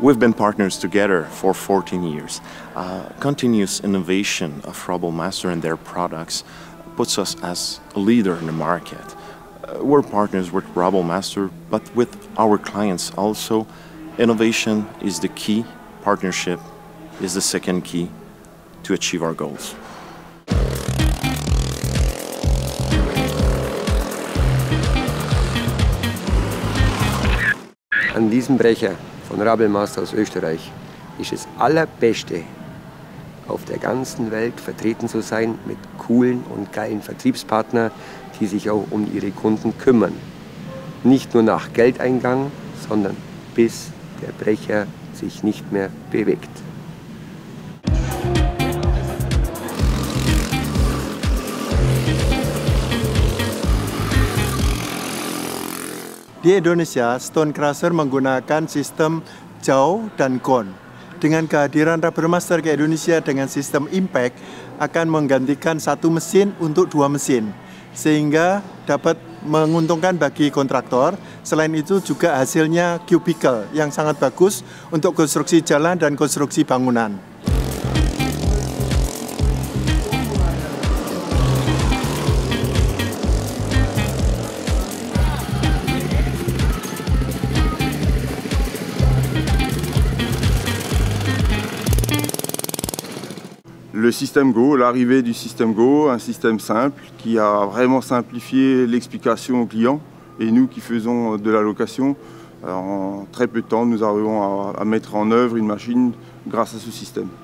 We've been partners together for 14 years. Continuous innovation of RUBBLE Master and their products puts us as a leader in the market. We're partners with RUBBLE Master, but with our clients also. Innovation is the key, partnership is the second key to achieve our goals. An diesem Brecher von RUBBLE Master aus Österreich ist es allerbeste, auf der ganzen Welt vertreten zu sein mit coolen und geilen Vertriebspartnern, die sich auch um ihre Kunden kümmern. Nicht nur nach Geldeingang, sondern bis der Brecher sich nicht mehr bewegt. Di Indonesia, Stonecrusher menggunakan sistem jaw dan cone. Dengan kehadiran RUBBLE Master ke Indonesia dengan sistem impact akan menggantikan satu mesin untuk dua mesin, sehingga dapat menguntungkan bagi kontraktor. Selain itu juga hasilnya cubicle yang sangat bagus untuk konstruksi jalan dan konstruksi bangunan. Le système Go, l'arrivée du système Go, un système simple qui a vraiment simplifié l'explication aux clients. Et nous qui faisons de la location, en très peu de temps, nous arrivons à mettre en œuvre une machine grâce à ce système.